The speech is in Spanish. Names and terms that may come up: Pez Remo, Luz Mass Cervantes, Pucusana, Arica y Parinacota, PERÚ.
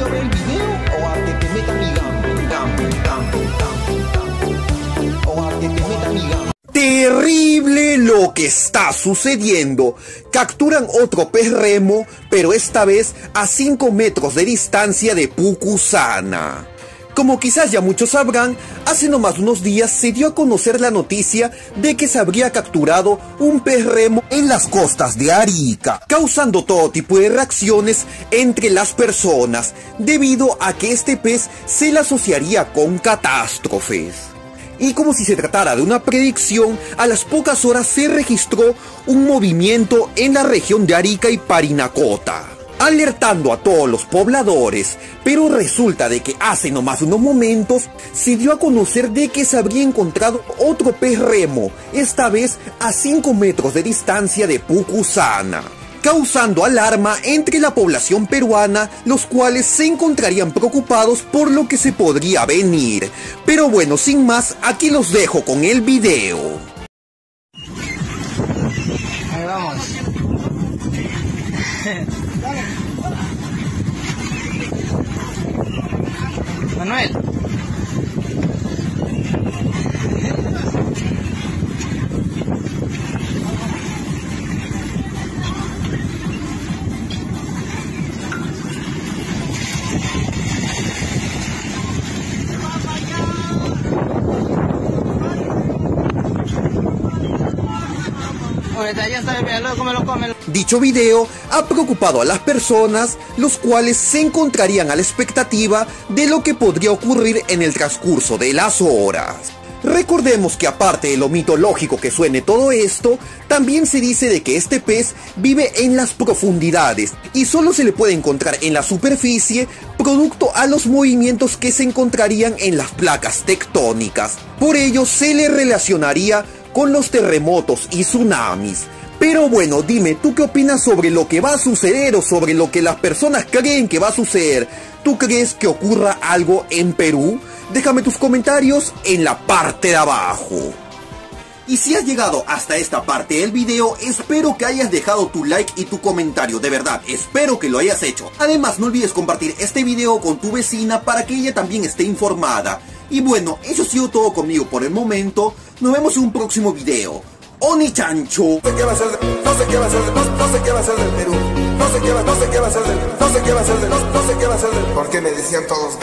voy a ver el video o a que te meta mi gambo. O a que te meta mi gambo. Terrible lo que está sucediendo. Capturan otro pez remo, pero esta vez a 5 metros de distancia de Pucusana. Como quizás ya muchos sabrán, hace nomás unos días se dio a conocer la noticia de que se habría capturado un pez remo en las costas de Arica, causando todo tipo de reacciones entre las personas, debido a que este pez se le asociaría con catástrofes. Y como si se tratara de una predicción, a las pocas horas se registró un movimiento en la región de Arica y Parinacota, alertando a todos los pobladores, pero resulta de que hace nomás unos momentos se dio a conocer de que se habría encontrado otro pez remo, esta vez a 5 metros de distancia de Pucusana, causando alarma entre la población peruana, los cuales se encontrarían preocupados por lo que se podría venir. Pero bueno, sin más, aquí los dejo con el video. Ahí vamos. Manuel. Dicho video ha preocupado a las personas, los cuales se encontrarían a la expectativa de lo que podría ocurrir en el transcurso de las horas. Recordemos que aparte de lo mitológico que suene todo esto, también se dice de que este pez vive en las profundidades y solo se le puede encontrar en la superficie producto a los movimientos que se encontrarían en las placas tectónicas. Por ello se le relacionaría con los terremotos y tsunamis. Pero bueno, dime, ¿tú qué opinas sobre lo que va a suceder o sobre lo que las personas creen que va a suceder? ¿Tú crees que ocurra algo en Perú? Déjame tus comentarios en la parte de abajo. Y si has llegado hasta esta parte del video, espero que hayas dejado tu like y tu comentario, de verdad, espero que lo hayas hecho. Además, no olvides compartir este video con tu vecina para que ella también esté informada. Y bueno, eso ha sido todo conmigo por el momento, nos vemos en un próximo video. Oni Chancho. No sé qué va a ser, no sé qué va a ser, no sé qué va a ser del Perú. No sé qué va, no sé qué va a ser del, no sé qué va a ser del, no sé qué va a ser del. Porque me decían todos,